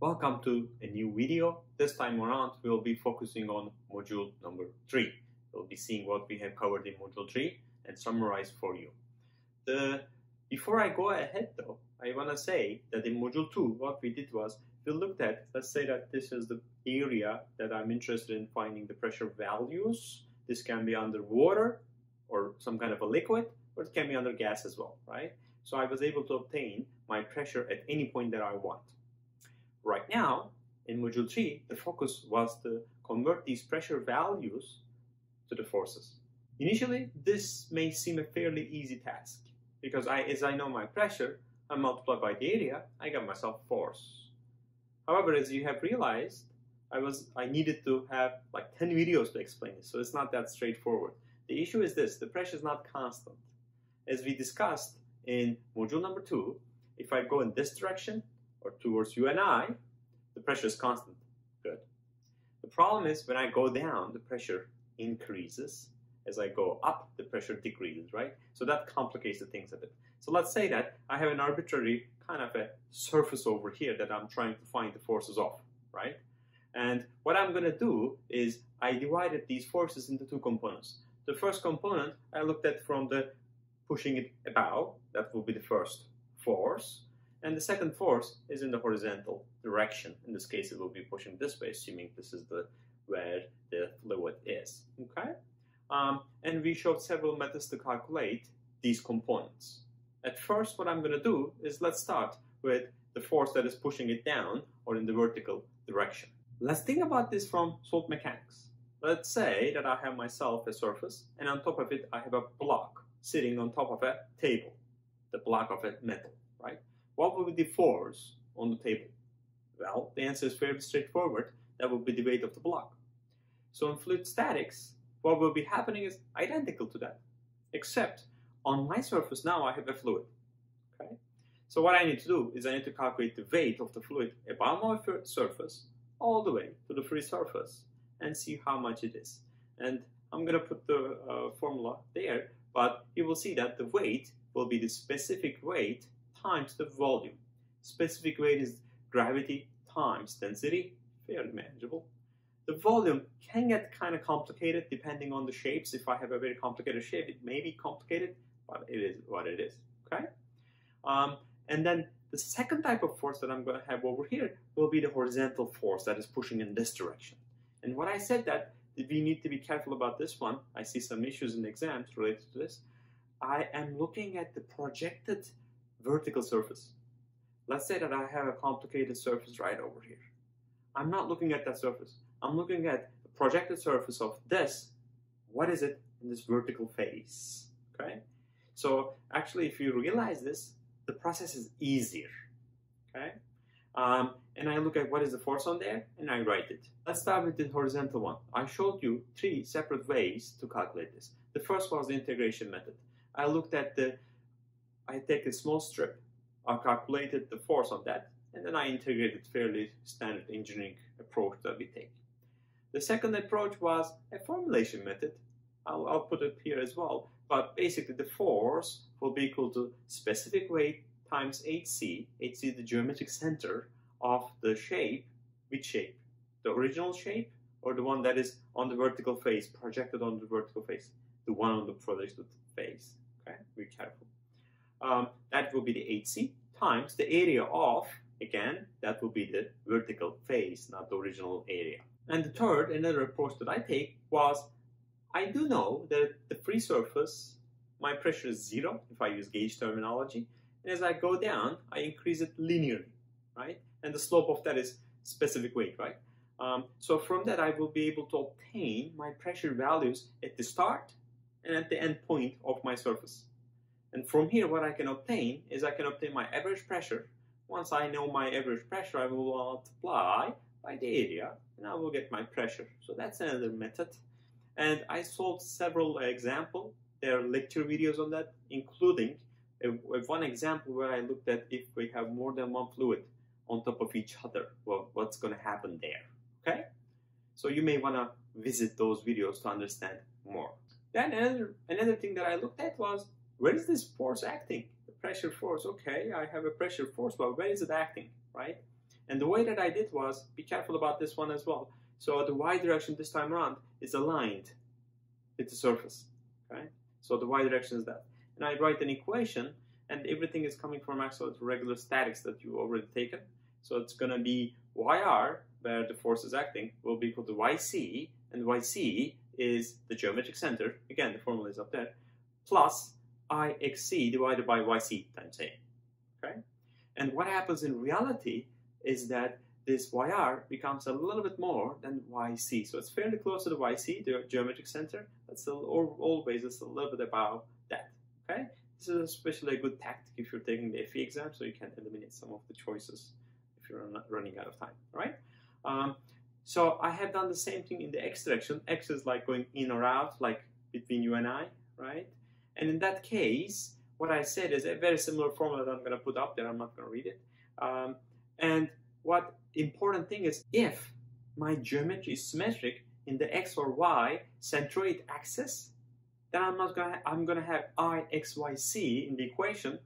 Welcome to a new video. This time around we'll be focusing on module number 3. We'll be seeing what we have covered in module 3 and summarize for you. Before I go ahead though, I want to say that in module 2 what we did was we looked at, let's say that this is the area that I'm interested in finding the pressure values. This can be under water or some kind of a liquid, or it can be under gas as well, right? So I was able to obtain my pressure at any point that I want. Right now, in module 3, the focus was to convert these pressure values to the forces. Initially, this may seem a fairly easy task, because as I know my pressure, I multiply by the area, I got myself force. However, as you have realized, I needed to have like 10 videos to explain this, so it's not that straightforward. The issue is this, the pressure is not constant. As we discussed in module number 2, if I go in this direction, or towards you and I, the pressure is constant. Good. The problem is when I go down, the pressure increases. As I go up, the pressure decreases, right? So that complicates the things a bit. So let's say that I have an arbitrary kind of a surface over here that I'm trying to find the forces of, right? And what I'm going to do is I divided these forces into two components. The first component I looked at from the pushing it about, that will be the first force. And the second force is in the horizontal direction. In this case, it will be pushing this way, assuming this is where the fluid is, okay? And we showed several methods to calculate these components. At first, what I'm going to do is let's start with the force that is pushing it down or in the vertical direction. Let's think about this from solid mechanics. Let's say that I have myself a surface, and on top of it, I have a block sitting on top of a table, the block of a metal, right? What would be the force on the table? Well, the answer is fairly straightforward. That would be the weight of the block. So in fluid statics, what will be happening is identical to that, except on my surface now I have a fluid. Okay? So what I need to do is I need to calculate the weight of the fluid above my surface all the way to the free surface and see how much it is. And I'm going to put the formula there, but you will see that the weight will be the specific weight times the volume. Specific weight is gravity times density, fairly manageable. The volume can get kind of complicated depending on the shapes. If I have a very complicated shape, it may be complicated, but it is what it is, okay? And then the second type of force that I'm going to have over here will be the horizontal force that is pushing in this direction. And when I said that, we need to be careful about this one. I see some issues in exams related to this. I am looking at the projected vertical surface. Let's say that I have a complicated surface right over here. I'm not looking at that surface. I'm looking at the projected surface of this. What is it in this vertical phase? Okay? So actually, if you realize this, the process is easier. Okay? And I look at what is the force on there, and I write it. Let's start with the horizontal one. I showed you three separate ways to calculate this. The first was the integration method. I looked at I take a small strip, I calculated the force on that, and then I integrated fairly standard engineering approach that we take. The second approach was a formulation method. I'll put it here as well, but basically the force will be equal to specific weight times hc, hc the geometric center of the shape. Which shape? The original shape or the one that is on the vertical face, projected on the vertical face? The one on the projected face, okay? Be careful. That will be the hc times the area of, again, that will be the vertical face, not the original area. And the third, another approach that I take was, I do know that the free surface, my pressure is zero, if I use gauge terminology, and as I go down, I increase it linearly, right? And the slope of that is specific weight, right? So from that, I will be able to obtain my pressure values at the start and at the end point of my surface. And from here, what I can obtain is I can obtain my average pressure. Once I know my average pressure, I will multiply by the area, and I will get my pressure. So that's another method. And I solved several examples. There are lecture videos on that, including one example where I looked at if we have more than one fluid on top of each other, well, what's going to happen there, okay? So you may want to visit those videos to understand more. Then another thing that I looked at was, where is this force acting? The pressure force, okay, I have a pressure force, but where is it acting, right? And the way that I did was, be careful about this one as well. So the y direction this time around is aligned with the surface, okay? So the y direction is that. And I write an equation, and everything is coming from actual regular statics that you've already taken. So it's going to be yr, where the force is acting, will be equal to yc, and yc is the geometric center, again the formula is up there, plus ixc divided by yc times a, okay? And what happens in reality is that this yr becomes a little bit more than yc, so it's fairly close to the yc, the geometric center, but still always it's a little bit above that, okay? This is especially a good tactic if you're taking the FE exam, so you can eliminate some of the choices if you're not running out of time, right? So I have done the same thing in the x direction. X is like going in or out, like between you and I, right? And in that case, what I said is a very similar formula that I'm going to put up there. I'm not going to read it. And what important thing is, if my geometry is symmetric in the x or y centroid axis, then I'm going to have I, x, y, c in the equation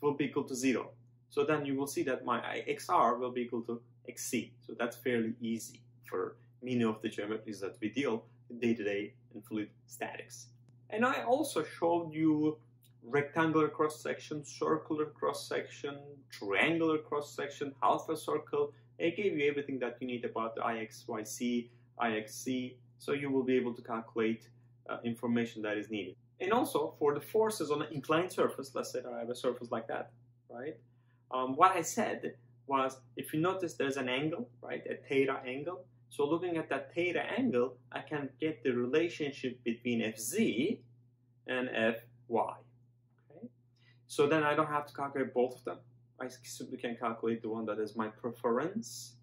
will be equal to 0. So then you will see that my xr will be equal to xc. So that's fairly easy for many of the geometries that we deal with day-to-day in fluid statics. And I also showed you rectangular cross-section, circular cross-section, triangular cross-section, half a circle. I gave you everything that you need about the IXYC, IXC, so you will be able to calculate information that is needed. And also, for the forces on an inclined surface, let's say that I have a surface like that, right? What I said was, if you notice there's an angle, right, a theta angle. So looking at that theta angle, I can get the relationship between Fz and Fy, okay? So then I don't have to calculate both of them. I simply can calculate the one that is my preference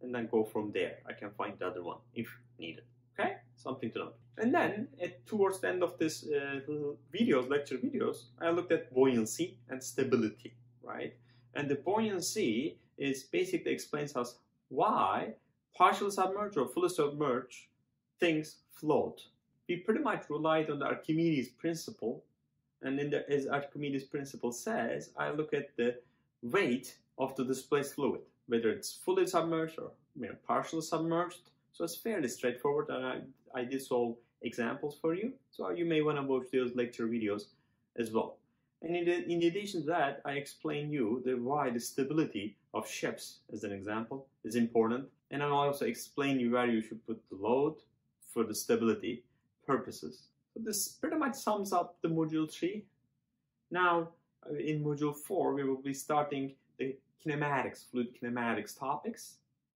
and then go from there. I can find the other one if needed, okay? Something to note. And then towards the end of this lecture videos, I looked at buoyancy and stability, right? And the buoyancy is basically explains us why partially submerged or fully submerged things float. We pretty much relied on the Archimedes principle, and in the, as Archimedes principle says, I look at the weight of the displaced fluid, whether it's fully submerged or partially submerged. So it's fairly straightforward, and I did solve examples for you. So you may want to watch those lecture videos as well. And in addition to that, I explain you why the stability of ships, as an example, is important. And I also explain you where you should put the load for the stability purposes. So this pretty much sums up the module 3. Now, in module 4, we will be starting the fluid kinematics topics.